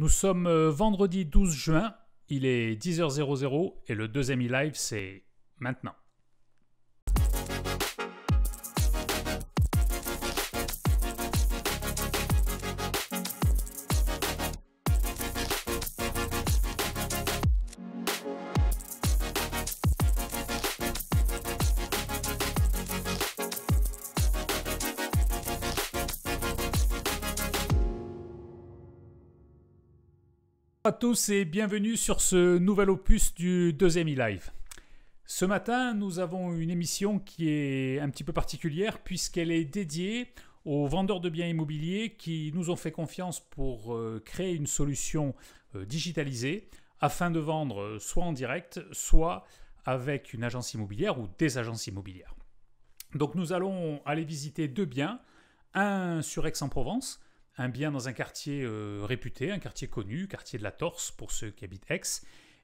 Nous sommes vendredi 12 juin, il est 10h00 et le 2MI LIVE, c'est maintenant. Bonjour à tous et bienvenue sur ce nouvel opus du 2MI Live. Ce matin, nous avons une émission qui est un petit peu particulière puisqu'elle est dédiée aux vendeurs de biens immobiliers qui nous ont fait confiance pour créer une solution digitalisée afin de vendre soit en direct, soit avec une agence immobilière ou des agences immobilières. Donc nous allons aller visiter deux biens, un sur Aix-en-Provence, un bien dans un quartier réputé, un quartier connu, quartier de La Torse pour ceux qui habitent Aix.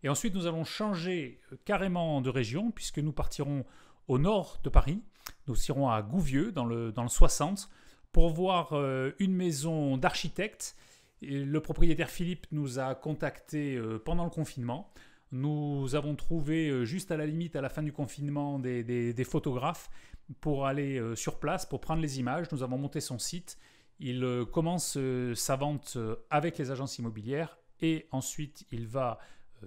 Et ensuite, nous allons changer carrément de région puisque nous partirons au nord de Paris. Nous irons à Gouvieux, dans le 60, pour voir une maison d'architecte. Le propriétaire Philippe nous a contactés pendant le confinement. Nous avons trouvé juste à la limite, à la fin du confinement, des photographes pour aller sur place, pour prendre les images. Nous avons monté son site. Il commence sa vente avec les agences immobilières et ensuite il va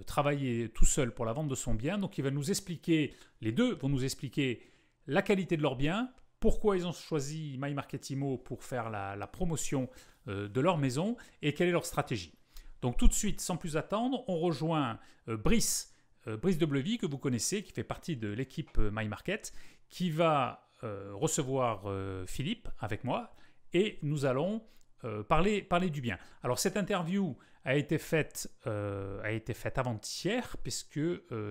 travailler tout seul pour la vente de son bien. Donc il va nous expliquer, les deux vont nous expliquer la qualité de leur bien, pourquoi ils ont choisi MyMarketImmo pour faire la promotion de leur maison et quelle est leur stratégie. Donc tout de suite, sans plus attendre, on rejoint Brice de Bleuville que vous connaissez, qui fait partie de l'équipe MyMarket, qui va recevoir Philippe avec moi. Et nous allons parler du bien. Alors cette interview a été faite avant-hier puisque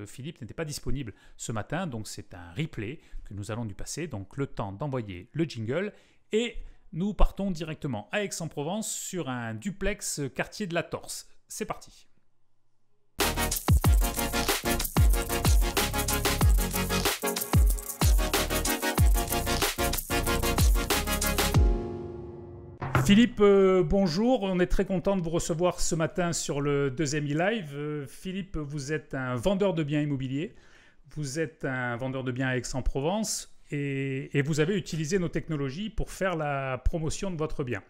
Philippe n'était pas disponible ce matin. Donc c'est un replay que nous allons lui passer. Donc le temps d'envoyer le jingle. Et nous partons directement à Aix-en-Provence sur un duplex quartier de La Torse. C'est parti. Philippe, bonjour. On est très content de vous recevoir ce matin sur le 2MI Live. Philippe, vous êtes un vendeur de biens immobiliers. Vous êtes un vendeur de biens à Aix-en-Provence et vous avez utilisé nos technologies pour faire la promotion de votre bien.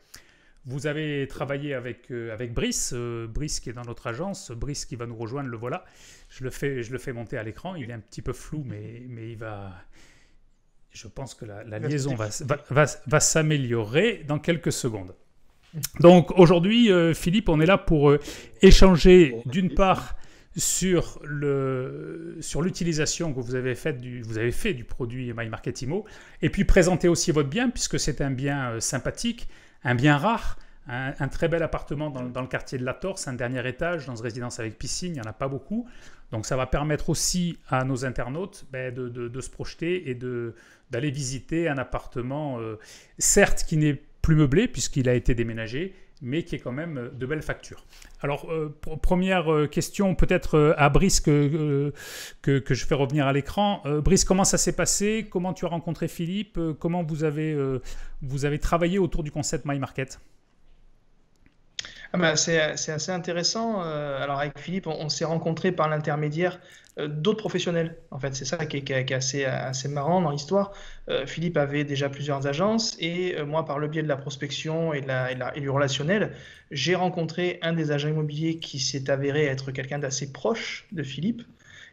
Vous avez travaillé avec Brice, Brice qui est dans notre agence, Brice qui va nous rejoindre, le voilà. Je le fais monter à l'écran. Il est un petit peu flou, mais il va... Je pense que la liaison va s'améliorer dans quelques secondes. Donc aujourd'hui, Philippe, on est là pour échanger d'une part sur l'utilisation que vous avez fait du produit MyMarketImmo et puis présenter aussi votre bien puisque c'est un bien sympathique, un bien rare, un très bel appartement dans le quartier de La Torse, un dernier étage dans une résidence avec piscine, il n'y en a pas beaucoup. Donc ça va permettre aussi à nos internautes de se projeter et d'aller visiter un appartement, certes qui n'est plus meublé puisqu'il a été déménagé, mais qui est quand même de belles factures. Alors première question peut-être à Brice que je fais revenir à l'écran. Brice, comment ça s'est passé? Comment tu as rencontré Philippe? Comment vous avez travaillé autour du concept MyMarket? Ah ben c'est assez intéressant. Alors avec Philippe, on s'est rencontrés par l'intermédiaire d'autres professionnels. En fait, c'est ça qui est assez marrant dans l'histoire. Philippe avait déjà plusieurs agences et moi, par le biais de la prospection et du relationnel, j'ai rencontré un des agents immobiliers qui s'est avéré être quelqu'un d'assez proche de Philippe.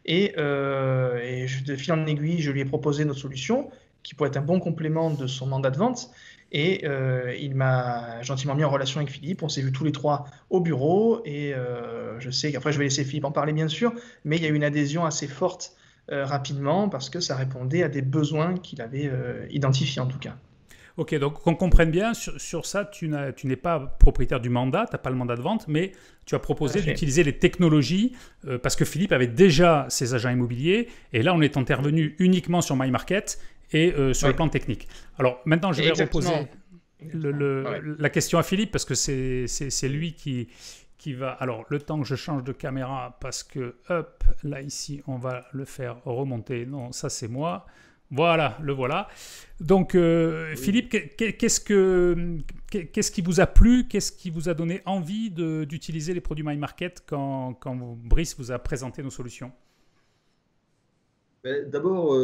Et de fil en aiguille, je lui ai proposé notre solution qui pourrait être un bon complément de son mandat de vente. Et il m'a gentiment mis en relation avec Philippe. On s'est vus tous les trois au bureau. Et je sais qu'après, je vais laisser Philippe en parler, bien sûr. Mais il y a eu une adhésion assez forte rapidement parce que ça répondait à des besoins qu'il avait identifiés, en tout cas. OK, donc qu'on comprenne bien, sur ça, tu n'es pas propriétaire du mandat, tu n'as pas le mandat de vente, mais tu as proposé d'utiliser les technologies parce que Philippe avait déjà ses agents immobiliers. Et là, on est intervenu uniquement sur MyMarket. Et sur le plan technique. Alors maintenant, je vais reposer la question à Philippe parce que c'est lui qui va… Alors le temps que je change de caméra parce que hop, là ici, on va le faire remonter. Non, ça c'est moi. Voilà, le voilà. Donc, Philippe, qu'est-ce qui vous a plu? Qu'est-ce qui vous a donné envie d'utiliser les produits MyMarket quand Brice vous a présenté nos solutions? D'abord,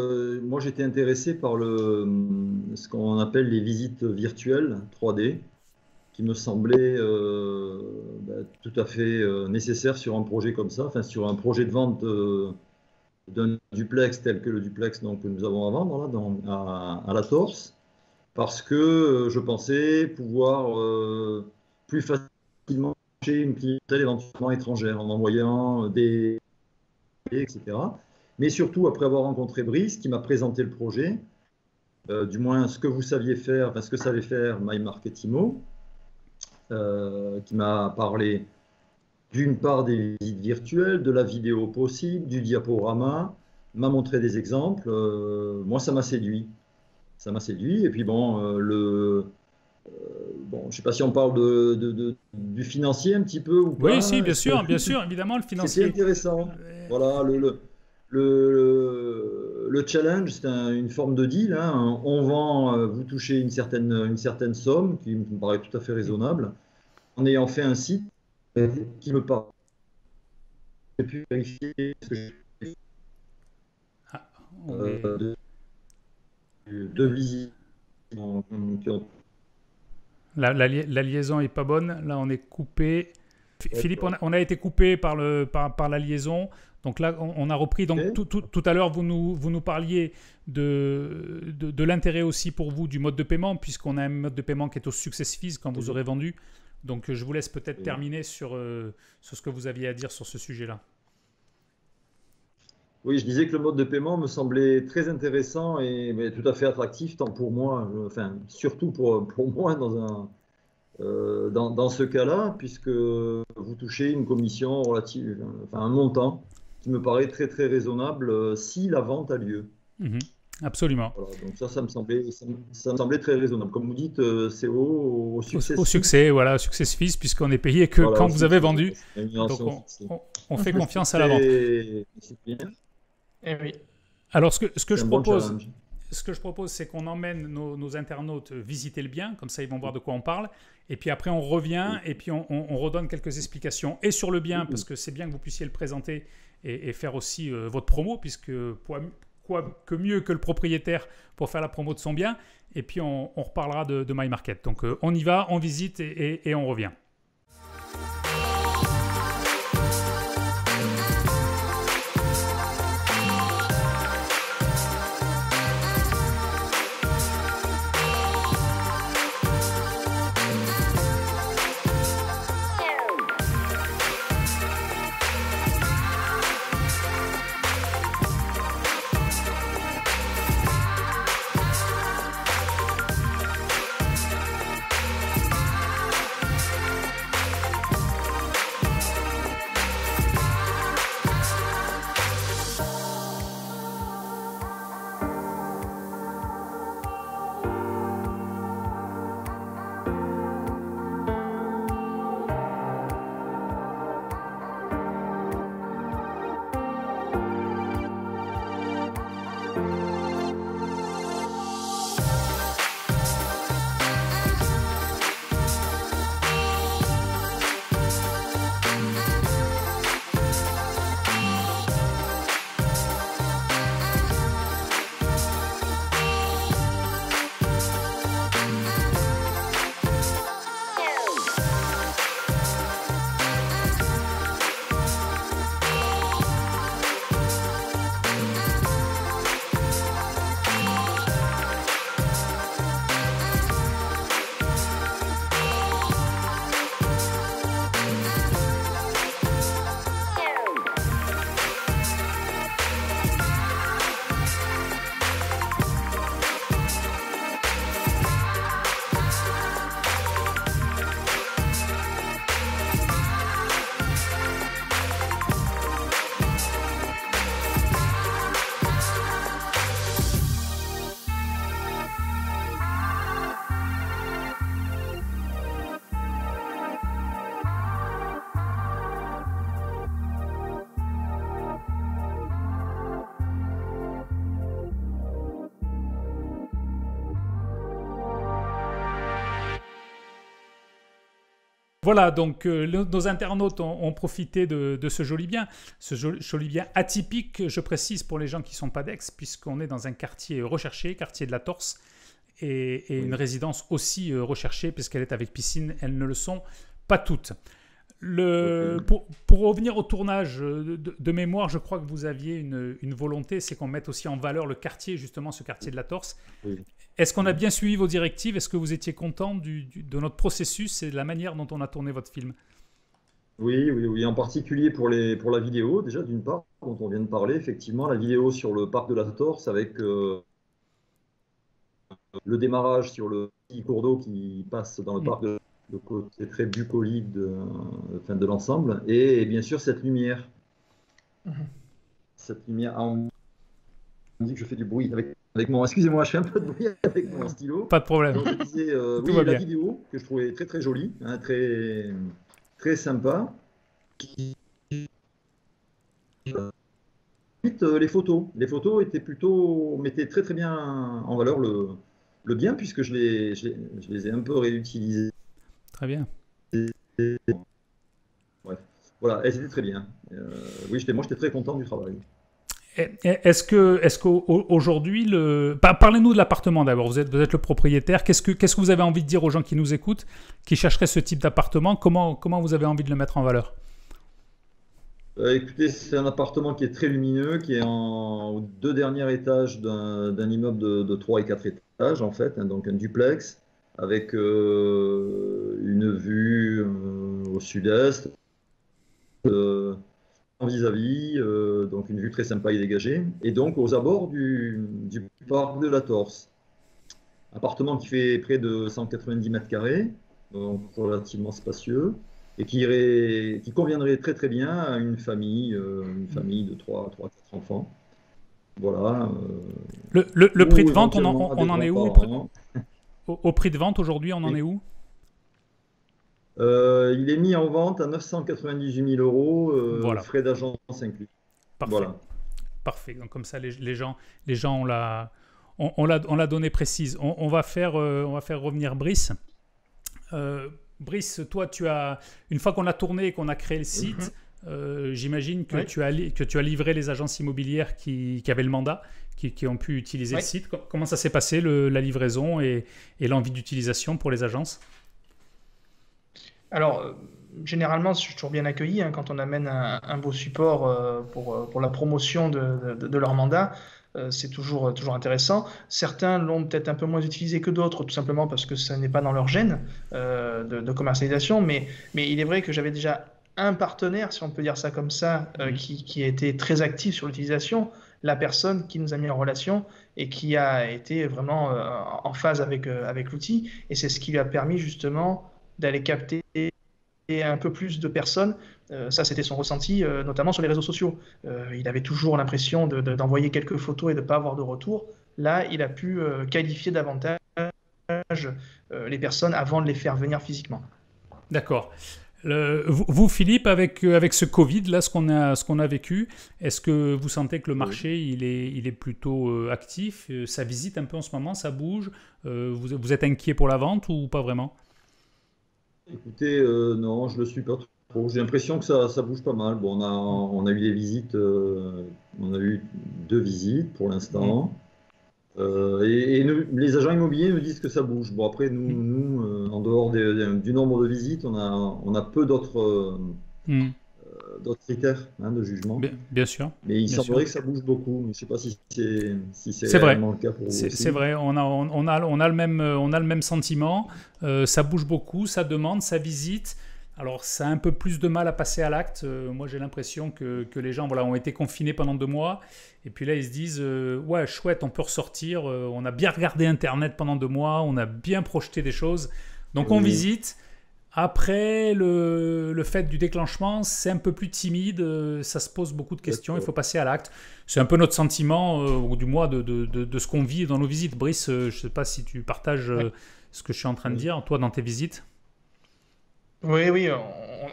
moi j'étais intéressé par ce qu'on appelle les visites virtuelles 3D, qui me semblait tout à fait nécessaire sur un projet comme ça, enfin sur un projet de vente d'un duplex tel que le duplex que nous avons à vendre là, à La Torse, parce que je pensais pouvoir plus facilement toucher une clientèle éventuellement étrangère en envoyant des etc. Mais surtout, après avoir rencontré Brice, qui m'a présenté le projet, du moins ce que vous saviez faire, enfin, ce que savait faire MyMarketImmo, qui m'a parlé d'une part des visites virtuelles, de la vidéo possible, du diaporama, m'a montré des exemples. Moi, ça m'a séduit. Ça m'a séduit. Et puis bon, bon, je ne sais pas si on parle du financier un petit peu ou pas. Oui, si, bien sûr, évidemment, le financier. C'est intéressant. Voilà, le challenge, c'est une forme de deal. Hein. On vend, vous touchez une certaine somme qui me paraît tout à fait raisonnable. En ayant fait un site qui me parle. J'ai pu vérifier ce que j'ai fait. Deux visites. La liaison n'est pas bonne. Là, on est coupé. Philippe, on a été coupé par la liaison. Donc là, on a repris. Donc, okay. Tout à l'heure, vous nous parliez de l'intérêt aussi pour vous du mode de paiement, puisqu'on a un mode de paiement qui est au success fees quand vous aurez vendu. Donc, je vous laisse peut-être terminer sur ce que vous aviez à dire sur ce sujet-là. Oui, je disais que le mode de paiement me semblait très intéressant et tout à fait attractif, tant pour moi, enfin, surtout pour moi dans ce cas-là, puisque vous touchez une commission relative, enfin un montant qui me paraît très très raisonnable si la vente a lieu. Mmh, absolument. Voilà, donc ça me semblait très raisonnable. Comme vous dites, c'est au succès. Au succès, voilà, success fees, puisqu'on est payé que voilà, quand vous avez vendu. Donc on fait confiance à la vente. C'est bien. Et oui. Alors ce que je propose, c'est qu'on emmène nos internautes visiter le bien, comme ça ils vont voir de quoi on parle. Et puis après, on revient et puis on redonne quelques explications. Et sur le bien, parce que c'est bien que vous puissiez le présenter et faire aussi votre promo, puisque quoi que mieux que le propriétaire pour faire la promo de son bien. Et puis on reparlera de MyMarket. Donc on y va, on visite et on revient. Voilà, donc nos internautes ont profité de ce joli bien atypique, je précise, pour les gens qui ne sont pas d'Aix, puisqu'on est dans un quartier recherché, quartier de la Torse, et une résidence aussi recherchée, puisqu'elle est avec piscine, elles ne le sont pas toutes. Pour revenir au tournage de mémoire, je crois que vous aviez une volonté, c'est qu'on mette aussi en valeur le quartier, justement ce quartier de la Torse. Oui. Est-ce qu'on a bien suivi vos directives? Est-ce que vous étiez content de notre processus et de la manière dont on a tourné votre film? Oui, oui, oui, en particulier pour la vidéo, déjà d'une part, dont on vient de parler, effectivement, la vidéo sur le parc de la Torse avec le démarrage sur le petit cours d'eau qui passe dans le parc de le côté très bucolique de l'ensemble, et bien sûr cette lumière. Cette lumière, on dit que je fais du bruit avec mon... Excusez-moi, je fais un peu de bruit avec mon stylo. Pas de problème. Donc, je disais, oui, la vidéo que je trouvais très très jolie, hein, très, très sympa. Ensuite, les photos. Les photos étaient plutôt... mettaient très très bien en valeur le bien, puisque je les ai un peu réutilisées. Très bien. Ouais. Voilà, c'était très bien. Oui, moi, j'étais très content du travail. Est-ce qu'aujourd'hui, parlez-nous de l'appartement d'abord. Vous êtes le propriétaire. Qu'est-ce que vous avez envie de dire aux gens qui nous écoutent, qui chercheraient ce type d'appartement? Comment vous avez envie de le mettre en valeur? Écoutez, c'est un appartement qui est très lumineux, qui est aux deux derniers étages d'un immeuble de 3 et 4 étages, en fait, hein, donc un duplex, avec une vue au sud-est, vis-à-vis, donc une vue très sympa et dégagée, et donc aux abords du parc de la Torse. Appartement qui fait près de 190 mètres carrés, donc relativement spacieux, et qui conviendrait très très bien à une famille de 3-4 enfants. Voilà. Le prix de vente, on en est où? Au prix de vente aujourd'hui, on en est où? Il est mis en vente à 998 000 €, voilà. Frais d'agence inclus. Parfait. Voilà. Parfait. Donc comme ça, les gens on l'a donné précise. On va faire revenir Brice. Brice, toi, une fois qu'on a tourné et qu'on a créé le site, j'imagine que tu as livré les agences immobilières qui avaient le mandat. Qui ont pu utiliser le site. Comment ça s'est passé, la livraison et l'envie d'utilisation pour les agences? Alors, généralement, je suis toujours bien accueilli, hein, quand on amène un beau support pour la promotion de leur mandat. C'est toujours intéressant. Certains l'ont peut-être un peu moins utilisé que d'autres, tout simplement parce que ça n'est pas dans leur gène de commercialisation. Mais il est vrai que j'avais déjà un partenaire, si on peut dire ça comme ça, qui a été très actif sur l'utilisation. La personne qui nous a mis en relation et qui a été vraiment en phase avec l'outil. Et c'est ce qui lui a permis justement d'aller capter un peu plus de personnes. Ça, c'était son ressenti, notamment sur les réseaux sociaux. Il avait toujours l'impression d'envoyer quelques photos et de ne pas avoir de retour. Là, il a pu qualifier davantage les personnes avant de les faire venir physiquement. D'accord. Vous, Philippe, avec ce Covid, là, ce qu'on a vécu, est-ce que vous sentez que le marché, il est plutôt actif? Ça visite un peu en ce moment, ça bouge? Vous êtes inquiet pour la vente ou pas vraiment? Écoutez, non, je ne le suis pas trop. J'ai l'impression que ça bouge pas mal. Bon, on a eu des visites, on a eu 2 visites pour l'instant. Les agents immobiliers nous disent que ça bouge. Bon, après, nous en dehors du nombre de visites, on a peu d'autres critères, hein, de jugement. Bien sûr. Mais il semblerait que ça bouge beaucoup. Je ne sais pas si c'est vraiment le cas pour vous. C'est vrai. On a le même sentiment. Ça bouge beaucoup, ça demande, ça visite. Alors, ça a un peu plus de mal à passer à l'acte. Moi, j'ai l'impression que les gens, voilà, ont été confinés pendant 2 mois. Et puis là, ils se disent « Ouais, chouette, on peut ressortir. On a bien regardé Internet pendant 2 mois. On a bien projeté des choses. Donc, on visite. » Après, le fait du déclenchement, c'est un peu plus timide, ça se pose beaucoup de questions, il faut passer à l'acte. C'est un peu notre sentiment, ou du moins de ce qu'on vit dans nos visites. Brice, je ne sais pas si tu partages ce que je suis en train de dire, toi, dans tes visites. Oui,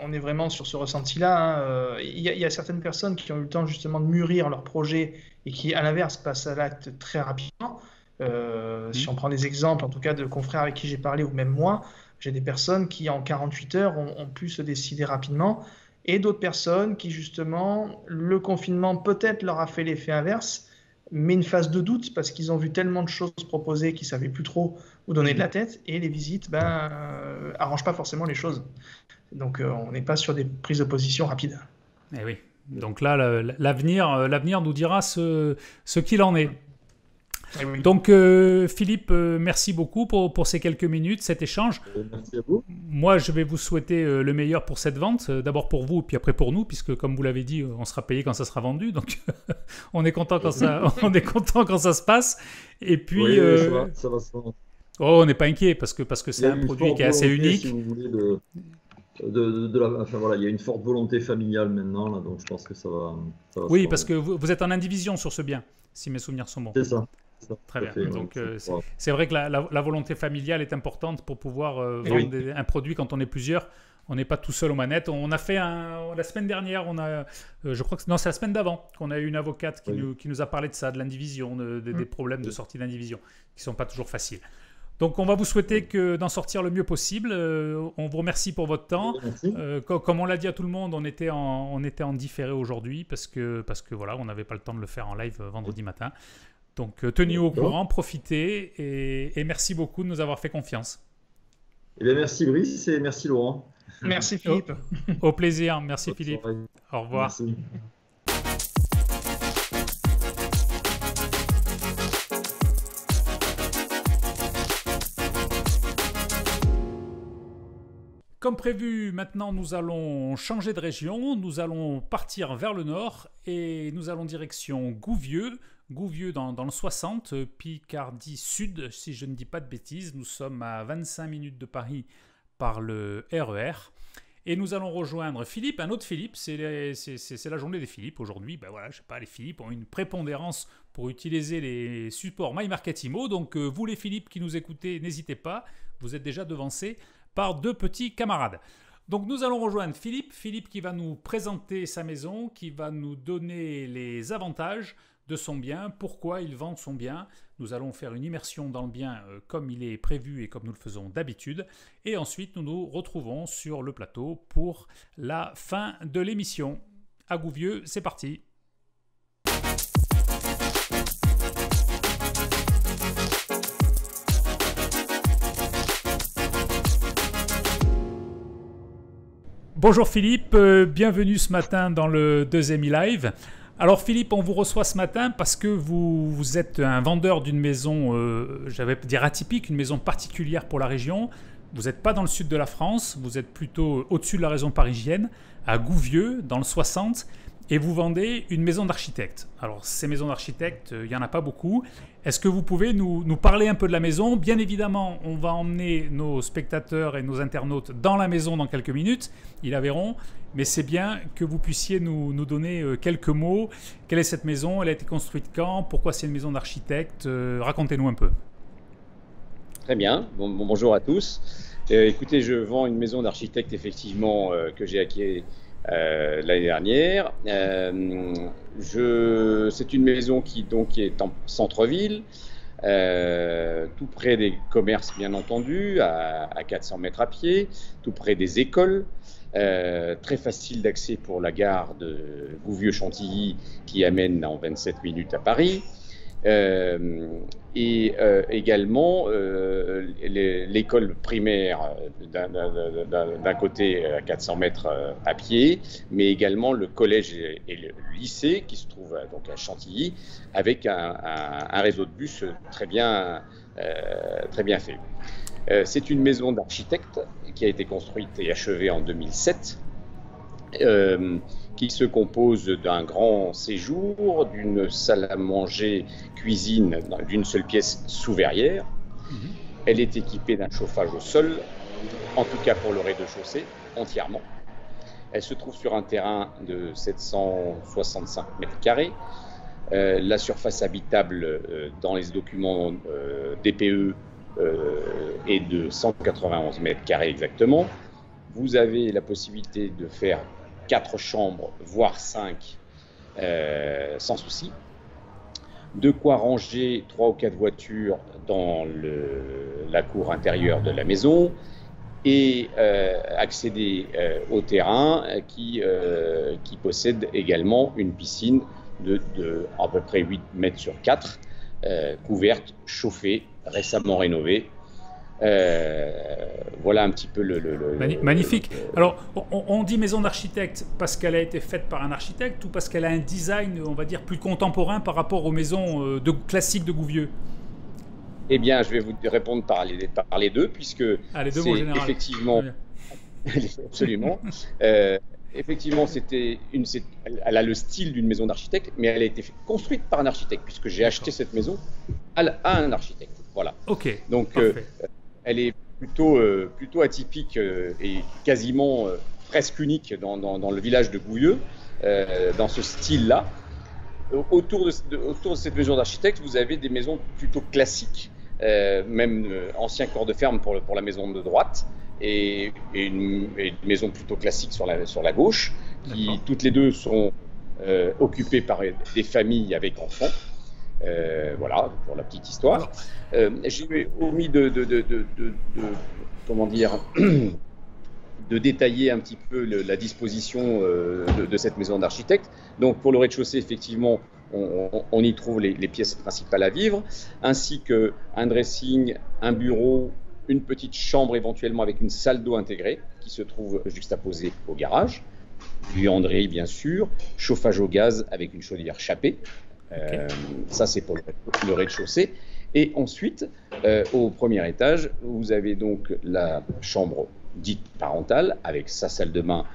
on est vraiment sur ce ressenti-là, hein. Il y a certaines personnes qui ont eu le temps justement de mûrir leur projet et qui, à l'inverse, passent à l'acte très rapidement. Si on prend des exemples, en tout cas, de confrères avec qui j'ai parlé ou même moi, J'ai des personnes qui, en 48 heures, ont pu se décider rapidement, et d'autres personnes qui, justement, le confinement peut-être leur a fait l'effet inverse, mais une phase de doute parce qu'ils ont vu tellement de choses proposées qu'ils ne savaient plus trop où donner de la tête, et les visites n'arrangent pas forcément les choses. Donc, on n'est pas sur des prises de position rapides. Eh oui. Donc là, l'avenir nous dira ce qu'il en est. Oui. Donc Philippe, merci beaucoup pour ces quelques minutes, cet échange. Merci à vous. Moi, je vais vous souhaiter le meilleur pour cette vente, d'abord pour vous, puis après pour nous, puisque comme vous l'avez dit, on sera payé quand ça sera vendu, donc on est content quand ça se passe. Et puis, oui, ça va se vendre. Oh, on n'est pas inquiet parce que c'est un produit qui est assez unique. Si vous voulez, enfin, voilà, il y a une forte volonté familiale maintenant, là, donc je pense que ça va. Oui, parce que vous êtes en indivision sur ce bien, si mes souvenirs sont bons. C'est ça. Très bien. Donc c'est vrai que la volonté familiale est importante pour pouvoir vendre un produit quand on est plusieurs. On n'est pas tout seul aux manettes. On a fait la semaine dernière, je crois que non, c'est la semaine d'avant qu'on a eu une avocate qui nous a parlé de ça, de l'indivision, des problèmes de sortie d'indivision qui ne sont pas toujours faciles. Donc on va vous souhaiter d'en sortir le mieux possible. On vous remercie pour votre temps. Comme on l'a dit à tout le monde, on était en différé aujourd'hui parce que voilà, on n'avait pas le temps de le faire en live vendredi matin. Donc, tenez-vous au courant, profitez et merci beaucoup de nous avoir fait confiance. Eh bien, merci Brice et merci Laurent. Merci Philippe. Au plaisir, merci Philippe. Au revoir. Merci. Comme prévu, maintenant nous allons changer de région, nous allons partir vers le nord et nous allons direction Gouvieux. Gouvieux dans le 60, Picardie Sud, si je ne dis pas de bêtises. Nous sommes à 25 minutes de Paris par le RER. Et nous allons rejoindre Philippe, un autre Philippe. C'est la journée des Philippes aujourd'hui. Ben voilà, je sais pas, les Philippes ont une prépondérance pour utiliser les supports MyMarketImmo. Donc vous les Philippes qui nous écoutez, n'hésitez pas. Vous êtes déjà devancés par deux petits camarades. Donc nous allons rejoindre Philippe. Philippe qui va nous présenter sa maison, qui va nous donner les avantages de son bien, pourquoi il vend son bien. Nous allons faire une immersion dans le bien comme il est prévu et comme nous le faisons d'habitude. Et ensuite, nous nous retrouvons sur le plateau pour la fin de l'émission. À Gouvieux, c'est parti. Bonjour Philippe, bienvenue ce matin dans le 2MI LIVE. Alors Philippe, on vous reçoit ce matin parce que vous êtes un vendeur d'une maison, j'allais dire atypique, une maison particulière pour la région. Vous n'êtes pas dans le sud de la France, vous êtes plutôt au-dessus de la région parisienne, à Gouvieux, dans le 60, et vous vendez une maison d'architecte. Alors ces maisons d'architecte, il n'y en a pas beaucoup. Est-ce que vous pouvez nous parler un peu de la maison? Bien évidemment, on va emmener nos spectateurs et nos internautes dans la maison dans quelques minutes, ils la verront. Mais c'est bien que vous puissiez nous donner quelques mots. Quelle est cette maison? Elle a été construite quand? Pourquoi c'est une maison d'architecte? Racontez-nous un peu. Très bien. Bonjour à tous. Écoutez, je vends une maison d'architecte, effectivement, que j'ai acquise l'année dernière. C'est une maison qui est en centre-ville, tout près des commerces, bien entendu, à 400 mètres à pied, tout près des écoles. Très facile d'accès pour la gare de Gouvieux-Chantilly qui amène en 27 minutes à Paris. Également l'école primaire d'un côté à 400 mètres à pied, mais également le collège et le lycée qui se trouvent donc à Chantilly avec un réseau de bus très bien fait. C'est une maison d'architecte qui a été construite et achevée en 2007, qui se compose d'un grand séjour, d'une salle à manger, cuisine, d'une seule pièce sous verrière. Elle est équipée d'un chauffage au sol, en tout cas pour le rez-de-chaussée, entièrement. Elle se trouve sur un terrain de 765 mètres carrés. La surface habitable dans les documents DPE et de 191 mètres carrés exactement. Vous avez la possibilité de faire 4 chambres, voire 5, sans souci. De quoi ranger 3 ou 4 voitures dans la cour intérieure de la maison. et accéder au terrain qui possède également une piscine de à peu près 8 mètres sur 4, couverte, chauffée, récemment rénovée. Voilà un petit peu le magnifique. Alors, on dit maison d'architecte parce qu'elle a été faite par un architecte ou parce qu'elle a un design, on va dire, plus contemporain par rapport aux maisons classiques de Gouvieux? Eh bien, je vais vous répondre par les deux, puisque c'est effectivement, absolument, effectivement, elle a le style d'une maison d'architecte, mais elle a été construite par un architecte, puisque j'ai acheté cette maison à un architecte. Voilà. Ok. Donc, elle est plutôt atypique et quasiment presque unique dans le village de Gouvieux, dans ce style-là. Autour de cette maison d'architecte, vous avez des maisons plutôt classiques, même ancien corps de ferme pour la maison de droite, et une maison plutôt classique sur la gauche, qui toutes les deux sont occupées par des familles avec enfants. Voilà, pour la petite histoire. J'ai omis de détailler un petit peu la disposition de cette maison d'architecte. Donc pour le rez-de-chaussée, effectivement, on y trouve les pièces principales à vivre, ainsi qu'un dressing, un bureau, une petite chambre éventuellement avec une salle d'eau intégrée qui se trouve juxtaposée au garage, buanderie bien sûr, chauffage au gaz avec une chaudière chapée. Ça c'est pour le rez-de-chaussée. Et ensuite, au premier étage, vous avez donc la chambre dite parentale avec sa salle de bain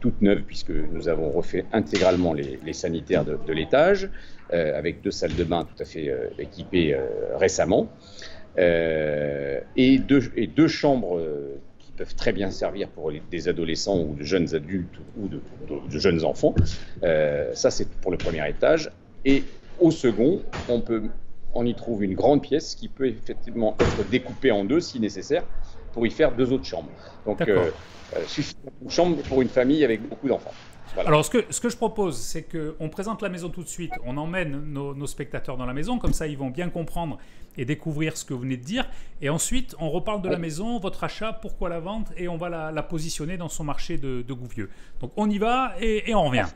toute neuve, puisque nous avons refait intégralement les sanitaires de l'étage, avec deux salles de bain tout à fait équipées récemment, et deux chambres qui peuvent très bien servir pour des adolescents ou de jeunes adultes ou de jeunes enfants. Ça c'est pour le premier étage. Et au second, on y trouve une grande pièce qui peut effectivement être découpée en deux si nécessaire pour y faire deux autres chambres. Donc, suffisamment de chambres pour une famille avec beaucoup d'enfants. Voilà. Alors, ce que je propose, c'est qu'on présente la maison tout de suite, on emmène nos spectateurs dans la maison, comme ça ils vont bien comprendre et découvrir ce que vous venez de dire. Et ensuite, on reparle de la maison, votre achat, pourquoi la vente, et on va la positionner dans son marché de Gouvieux. Donc, on y va et on revient.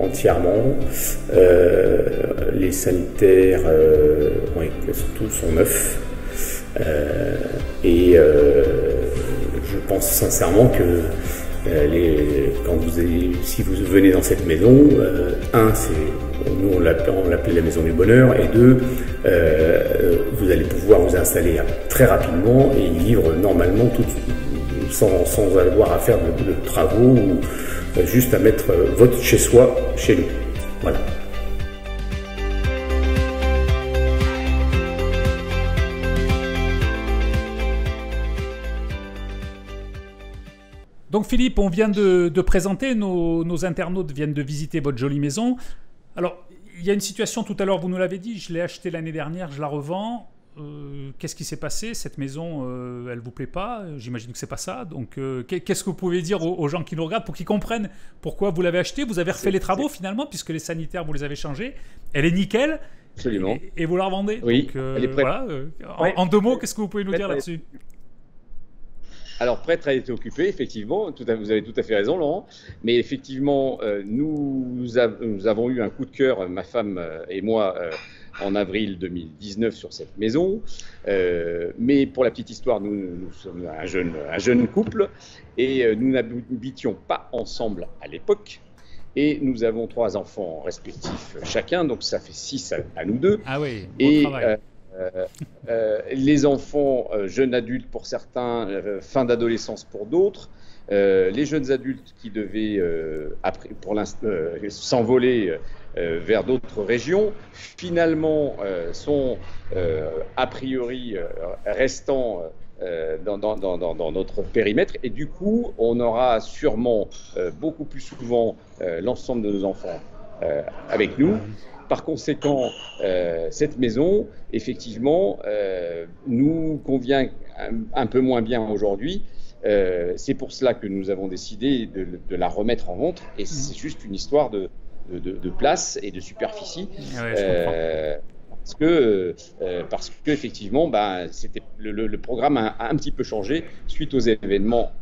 Entièrement. Les sanitaires surtout sont neufs et je pense sincèrement que si vous venez dans cette maison, nous on l'appelait la maison du bonheur, et deux, vous allez pouvoir vous installer très rapidement et vivre normalement tout de suite. Sans avoir à faire de travaux ou juste à mettre votre chez-soi chez nous. Voilà. Donc Philippe, on vient de présenter, nos internautes viennent de visiter votre jolie maison. Alors, il y a une situation, tout à l'heure vous nous l'avez dit, je l'ai achetée l'année dernière, je la revends. Qu'est-ce qui s'est passé? Cette maison, elle ne vous plaît pas? J'imagine que ce n'est pas ça. Donc, qu'est-ce que vous pouvez dire aux gens qui nous regardent pour qu'ils comprennent pourquoi vous l'avez achetée? Vous avez refait les travaux finalement, puisque les sanitaires, vous les avez changés. Elle est nickel. Absolument. Et vous la revendez. Oui, donc, elle est prête. Voilà, en deux mots, qu'est-ce que vous pouvez nous dire là-dessus? Alors, prête à être occupée, effectivement, vous avez tout à fait raison, Laurent. Mais effectivement, nous avons eu un coup de cœur, ma femme et moi, en avril 2019 sur cette maison. Mais pour la petite histoire, nous sommes un jeune couple et nous n'habitions pas ensemble à l'époque. Et nous avons 3 enfants respectifs chacun, donc ça fait 6 à nous deux. Ah oui, bon travail. Les enfants, jeunes adultes pour certains, fin d'adolescence pour d'autres, les jeunes adultes qui devaient s'envoler vers d'autres régions, finalement sont a priori restants dans notre périmètre, et du coup on aura sûrement beaucoup plus souvent l'ensemble de nos enfants avec nous. Par conséquent, cette maison, effectivement, nous convient un peu moins bien aujourd'hui. C'est pour cela que nous avons décidé de la remettre en vente. Et c'est juste une histoire de place et de superficie. Ouais, parce que effectivement, ben, le programme a un petit peu changé suite aux événements,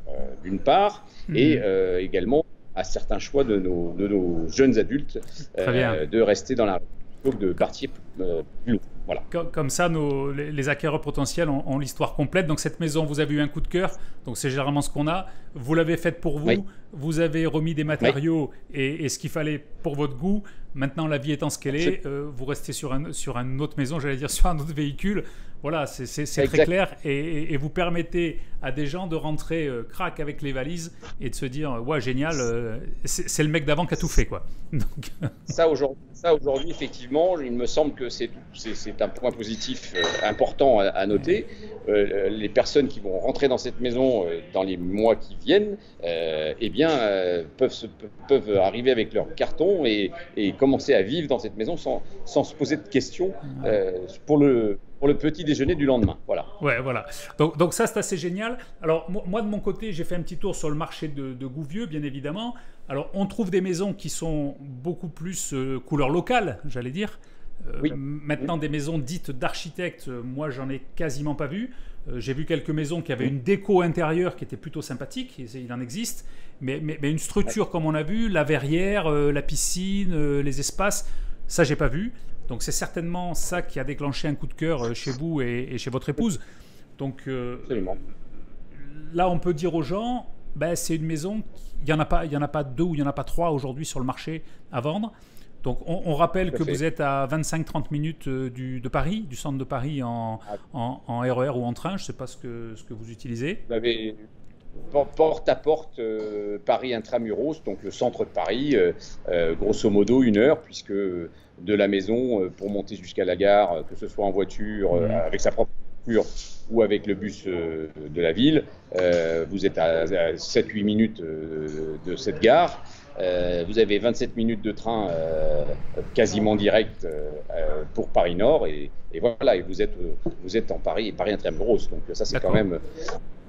d'une part, et également à certains choix de nos jeunes adultes de rester dans la rue plutôt que de partir plus loin. Voilà. Comme ça, les acquéreurs potentiels ont l'histoire complète. Donc cette maison, vous avez eu un coup de cœur, donc c'est généralement ce qu'on a. Vous l'avez faite pour vous, oui. Vous avez remis des matériaux, oui. et ce qu'il fallait pour votre goût. Maintenant, la vie étant ce qu'elle est, vous restez sur une autre maison, j'allais dire sur un autre véhicule. Voilà, c'est très clair, et vous permettez à des gens de rentrer crack avec les valises et de se dire « ouais, génial, c'est le mec d'avant qui a tout fait, quoi. » Donc... Ça, aujourd'hui, effectivement, il me semble que c'est un point positif important à noter. Les personnes qui vont rentrer dans cette maison dans les mois qui viennent, eh bien, peuvent arriver avec leur carton et commencer à vivre dans cette maison sans se poser de questions pour le petit déjeuner du lendemain. Voilà. Ouais, voilà. Donc ça, c'est assez génial. Alors, moi, de mon côté, j'ai fait un petit tour sur le marché de Gouvieux, bien évidemment. Alors, on trouve des maisons qui sont beaucoup plus couleur locale, j'allais dire. Oui. Maintenant, des maisons dites d'architectes, moi, j'en ai quasiment pas vu. J'ai vu quelques maisons qui avaient une déco intérieure qui était plutôt sympathique, il en existe, mais une structure comme on a vu, la verrière, la piscine, les espaces, ça j'ai pas vu. Donc c'est certainement ça qui a déclenché un coup de cœur chez vous et chez votre épouse. Donc là on peut dire aux gens, ben, c'est une maison, il n'y en a pas 2 ou il n'y en a pas 3 aujourd'hui sur le marché à vendre. Donc on rappelle que vous êtes à 25-30 minutes de Paris, du centre de Paris en RER ou en train, je ne sais pas ce que vous utilisez. Vous avez porte à porte Paris intramuros, donc le centre de Paris, grosso modo 1 heure, puisque de la maison pour monter jusqu'à la gare, que ce soit en voiture, avec sa propre voiture ou avec le bus de la ville, vous êtes à 7-8 minutes de cette gare. Vous avez 27 minutes de train quasiment direct pour Paris Nord et voilà, et vous êtes en Paris et Paris intramuros, donc ça c'est quand même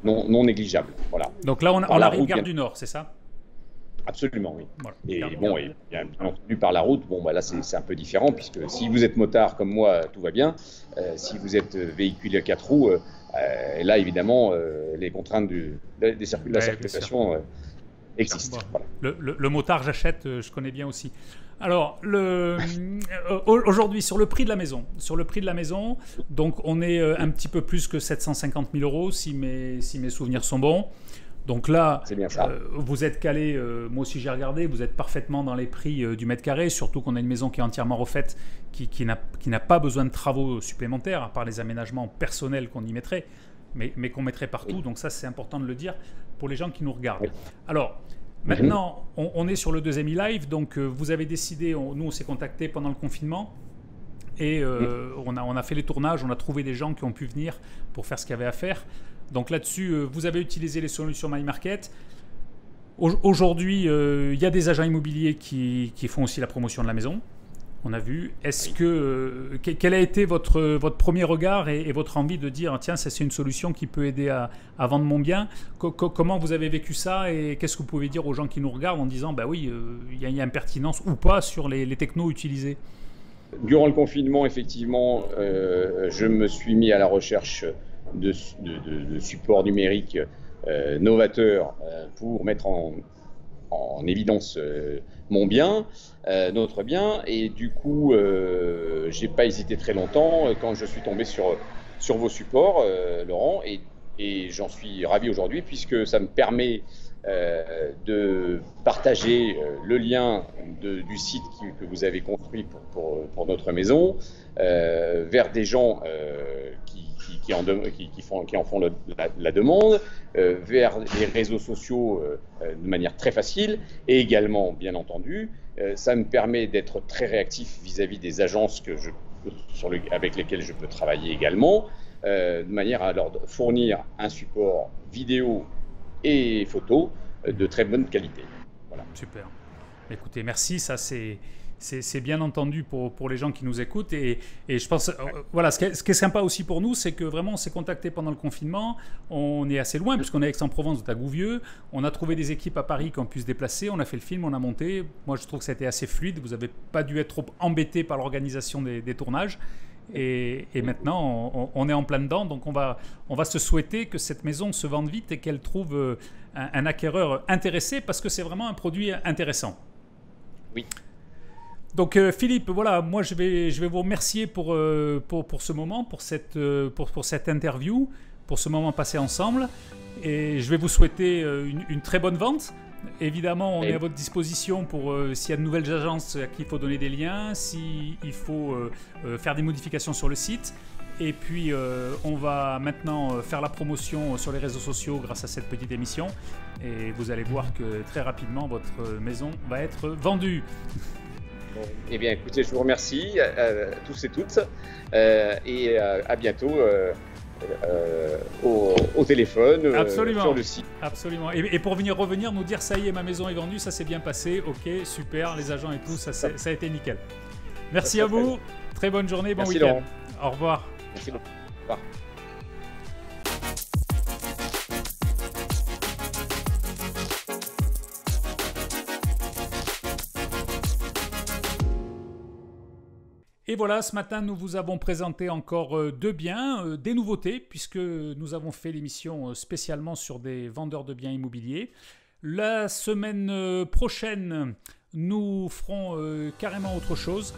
non négligeable. Voilà. Donc là on arrive gare du Nord, c'est ça? Absolument, oui. Voilà, et bon, et bien entendu par la route, bon, bah là c'est un peu différent puisque si vous êtes motard comme moi, tout va bien. Si vous êtes véhicule à 4 roues, là évidemment les contraintes de la circulation. Existe. Bon. Voilà. Le motard, j'achète, je connais bien aussi. Alors, aujourd'hui, sur le prix de la maison, donc on est un petit peu plus que 750 000 € si mes souvenirs sont bons. Donc là, vous êtes calé, moi aussi j'ai regardé, vous êtes parfaitement dans les prix du mètre carré, surtout qu'on a une maison qui est entièrement refaite, qui n'a pas besoin de travaux supplémentaires, à part les aménagements personnels qu'on y mettrait, mais qu'on mettrait partout. Oui. Donc ça, c'est important de le dire pour les gens qui nous regardent. Alors, maintenant, on est sur le 2MI LIVE. Donc, vous avez décidé, nous, on s'est contacté pendant le confinement et on a fait les tournages, on a trouvé des gens qui ont pu venir pour faire ce qu'il y avait à faire. Donc là-dessus, vous avez utilisé les solutions MyMarket. Aujourd'hui, il y a des agents immobiliers qui font aussi la promotion de la maison. On a vu. Est-ce que quel a été votre premier regard et votre envie de dire tiens, ça c'est une solution qui peut aider à vendre mon bien? Comment vous avez vécu ça et qu'est-ce que vous pouvez dire aux gens qui nous regardent en disant bah oui, il y a une pertinence ou pas sur les technos utilisés? Durant le confinement, effectivement, je me suis mis à la recherche de supports numériques novateurs pour mettre en évidence mon bien, notre bien, et du coup j'ai pas hésité très longtemps quand je suis tombé sur vos supports, Laurent, et j'en suis ravi aujourd'hui puisque ça me permet de partager le lien du site que vous avez construit pour notre maison vers des gens qui en font la demande, vers les réseaux sociaux de manière très facile, et également, bien entendu, ça me permet d'être très réactif vis-à-vis des agences avec lesquelles je peux travailler également, de manière à leur fournir un support vidéo et photo de très bonne qualité. Voilà. Super. Écoutez, merci, ça c'est bien entendu pour les gens qui nous écoutent et je pense, voilà, ce qui est sympa aussi pour nous, c'est que vraiment on s'est contacté pendant le confinement, on est assez loin puisqu'on est à Aix-en-Provence, à Gouvieux, on a trouvé des équipes à Paris qu'on puisse déplacer, on a fait le film, on a monté, moi je trouve que ça a été assez fluide, vous n'avez pas dû être trop embêté par l'organisation des tournages et maintenant on est en plein dedans, donc on va se souhaiter que cette maison se vende vite et qu'elle trouve un acquéreur intéressé parce que c'est vraiment un produit intéressant. Oui. Donc Philippe, voilà, moi je vais vous remercier pour ce moment, pour cette interview, pour ce moment passé ensemble. Et je vais vous souhaiter une très bonne vente. Évidemment, on est à votre disposition pour s'il y a de nouvelles agences à qui il faut donner des liens, s'il faut faire des modifications sur le site. Et puis, on va maintenant faire la promotion sur les réseaux sociaux grâce à cette petite émission. Et vous allez voir que très rapidement, votre maison va être vendue. Eh bien, écoutez, je vous remercie à tous et toutes et à bientôt au téléphone, absolument. Sur le site. Absolument. Et pour revenir, nous dire ça y est, ma maison est vendue, ça s'est bien passé, ok, super, les agents et tout, ça a été nickel. Merci à vous, très bonne journée, bon week-end. Au revoir. Merci Laurent. Au revoir. Et voilà, ce matin, nous vous avons présenté encore deux biens, des nouveautés, puisque nous avons fait l'émission spécialement sur des vendeurs de biens immobiliers. La semaine prochaine, nous ferons carrément autre chose,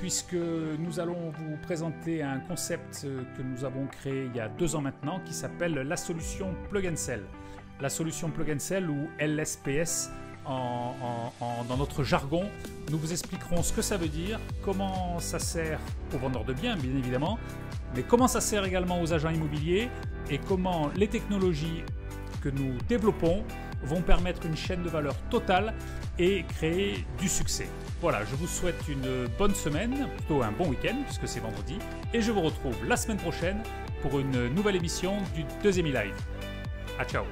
puisque nous allons vous présenter un concept que nous avons créé il y a 2 ans maintenant, qui s'appelle la solution Plug and Sell. La solution Plug and Sell, ou LSPS, dans notre jargon. Nous vous expliquerons ce que ça veut dire, comment ça sert aux vendeurs de biens, bien évidemment, mais comment ça sert également aux agents immobiliers et comment les technologies que nous développons vont permettre une chaîne de valeur totale et créer du succès. Voilà, je vous souhaite une bonne semaine, plutôt un bon week-end puisque c'est vendredi, et je vous retrouve la semaine prochaine pour une nouvelle émission du 2MI LIVE. À ciao.